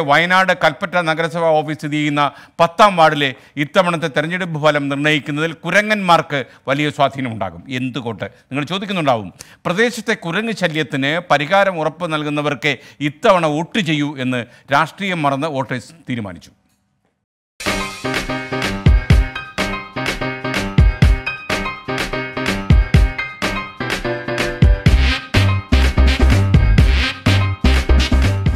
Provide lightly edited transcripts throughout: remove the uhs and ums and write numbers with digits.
Wayanad, Kalpata, Nagrasava office in the Patam Vadale, Itamanata, Terminated Bufalam, the Nakan, Kurangan marker, Value Swathinundagum, in the Kota, Nachotikanum. Pradesh the Kuranga Chaliatane, Parikara, Moropan Alganavarke, Itavana Utiju in the Rastri Marana Waters, Tirimanichu.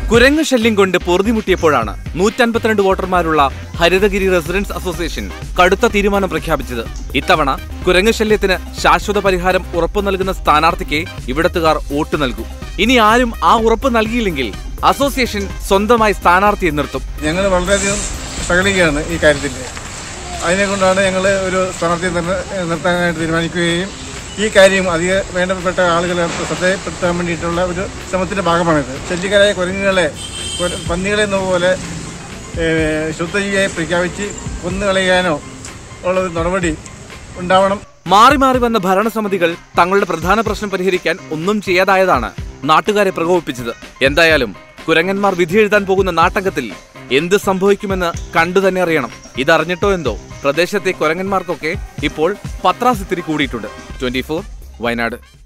Kurenga shelling Gonda Pordi Mutipurana, Nutan Patrand Water Marula, Haridagiri Residents Association, Kaduta Tirimana Prakabija, Itavana, Kurenga Shellitina, Shasho the Pariharam, Urapanalgana Stanartike, Ivatagar, Otanalgu. Ini Arim, Aurupanalgilingil, Association Sondamai Stanarthi Nurtup. Younger Valdayan, Sagaligan, Ekadi. I Nakundana, Yangle, Sanati, and the Tanaki, Ekadim, Adia, Vendapata, Algala, Sate, Pertaminate, Samathi Bagaman, Sejika, Corinale, Pandile Novole, Shutaye, Prikavici, Pundalayano, all of the Normadi, Undavan. Marimari and the Barana Samadigal, Tangled Pradhana Prashan Perhirikan, Unum Chia Diadana, Natagare Prago Pitcher, Yendayalum, Kuranganmar Vidhidan Poguna Natagatil, in the Sambohimana, Kandanarianum, Ida Arnetoendo, Pradeshate Kuranganmarkoke, Ipol, Patra Sitri Kudi Tudor. 24 Wayanad.